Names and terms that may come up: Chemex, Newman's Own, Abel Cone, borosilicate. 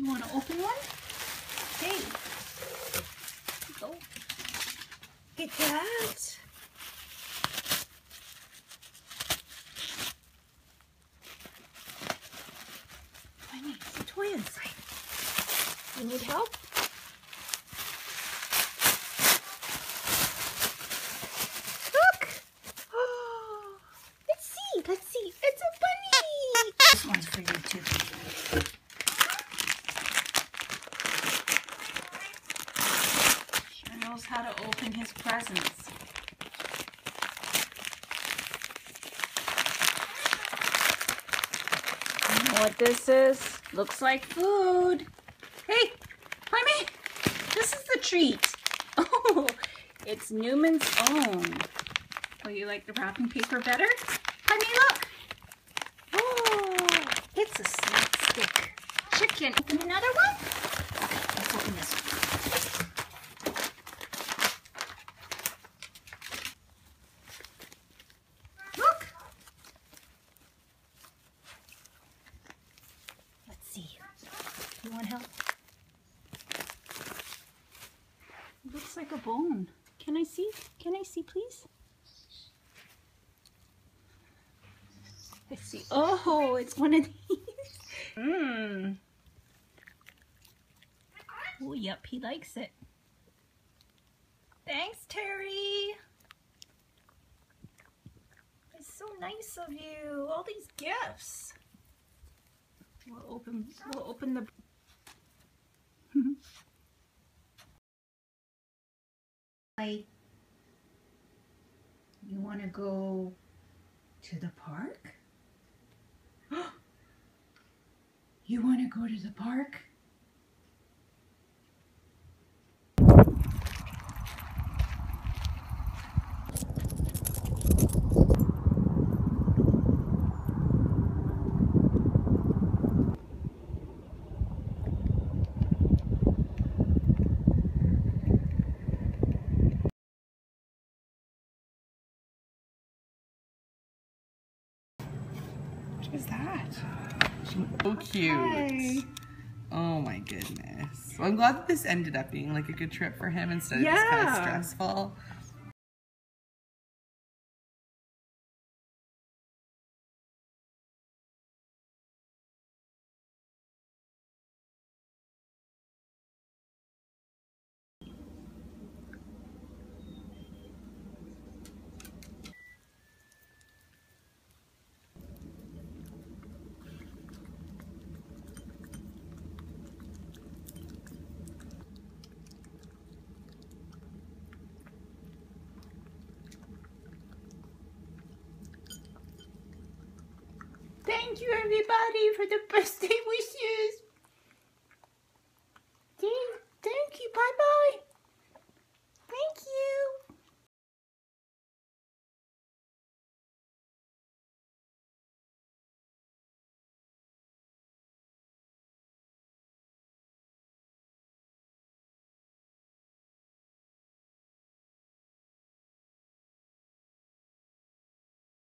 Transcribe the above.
You want to open one? Okay. Go. Get that. I need some toy inside. You need help? Look! Oh, let's see. Let's see. It's a bunny. This one's for you too. How to open his presents. You know what this is? Looks like food. Hey, Jaime, this is the treat. Oh, it's Newman's Own. Oh, you like the wrapping paper better? Jaime, look. Oh, it's a snack stick. Chicken. Open another one? Okay, let's open this one. You want help? It looks like a bone. Can I see? Can I see, please? Let's see. Oh, it's one of these. Mmm. Oh, yep, he likes it. Thanks, Terry. It's so nice of you. All these gifts. We'll open the... You want to go to the park? You want to go to the park? What is that? So cute. Hi. Oh my goodness. Well, I'm glad that this ended up being like a good trip for him instead of just kind of stressful. Thank you everybody for the birthday wishes.